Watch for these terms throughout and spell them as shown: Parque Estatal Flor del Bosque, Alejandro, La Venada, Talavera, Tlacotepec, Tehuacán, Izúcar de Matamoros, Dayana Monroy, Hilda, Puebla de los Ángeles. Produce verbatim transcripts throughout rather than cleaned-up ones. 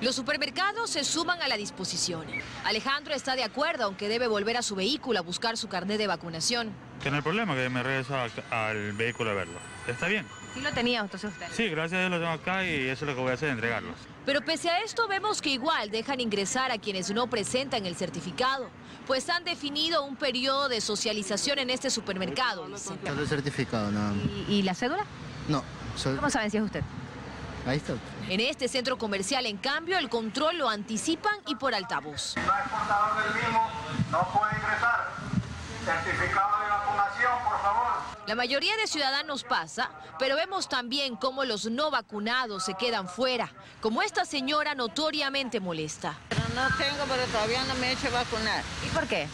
Los supermercados se suman a la disposición. Alejandro está de acuerdo, aunque debe volver a su vehículo a buscar su carnet de vacunación. Que no hay problema, que me regreso a, al vehículo a verlo. Está bien. Sí lo tenía entonces usted. Sí, gracias a Dios lo tengo acá y eso es lo que voy a hacer, entregarlos. Pero pese a esto vemos que igual dejan ingresar a quienes no presentan el certificado, pues han definido un periodo de socialización en este supermercado. Solo el certificado, nada más. ¿Y, y la cédula? No. Soy... ¿Cómo saben si es usted? Ahí está. En este centro comercial, en cambio, el control lo anticipan y por altavoz. El portador del mismo no puede ingresar. Certificado de vacunación, por favor. La mayoría de ciudadanos pasa, pero vemos también cómo los no vacunados se quedan fuera, como esta señora notoriamente molesta. Pero no tengo, pero todavía no me he hecho vacunar. ¿Y por qué?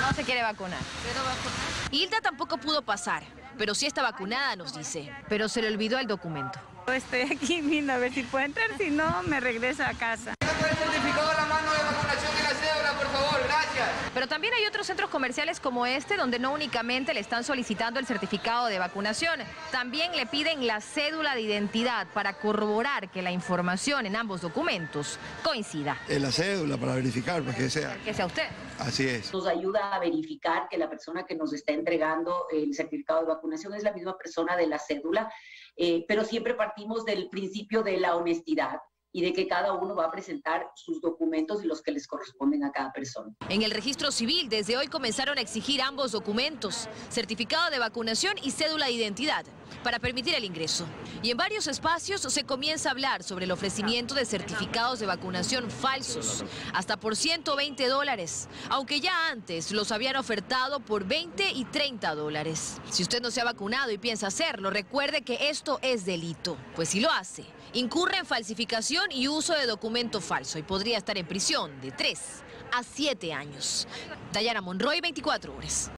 No se quiere vacunar. ¿Quiero vacunar? Hilda tampoco pudo pasar. Pero sí está vacunada, nos dice. Pero se le olvidó el documento. Estoy aquí viendo a ver si puedo entrar, si no, me regreso a casa. El certificado de la mano de vacunación y la cédula, por favor, gracias. Pero también hay otros centros comerciales como este, donde no únicamente le están solicitando el certificado de vacunación, también le piden la cédula de identidad para corroborar que la información en ambos documentos coincida. En la cédula, para verificar, para que sea. Que sea usted. Así es. Nos ayuda a verificar que la persona que nos está entregando el certificado de vacunación es la misma persona de la cédula, eh, pero siempre partimos del principio de la honestidad y de que cada uno va a presentar sus documentos y los que les corresponden a cada persona. En el registro civil, desde hoy comenzaron a exigir ambos documentos, certificado de vacunación y cédula de identidad, para permitir el ingreso. Y en varios espacios se comienza a hablar sobre el ofrecimiento de certificados de vacunación falsos, hasta por ciento veinte dólares, aunque ya antes los habían ofertado por veinte y treinta dólares. Si usted no se ha vacunado y piensa hacerlo, recuerde que esto es delito, pues si lo hace, incurre en falsificación y uso de documento falso y podría estar en prisión de tres a siete años. Dayana Monroy, veinticuatro horas.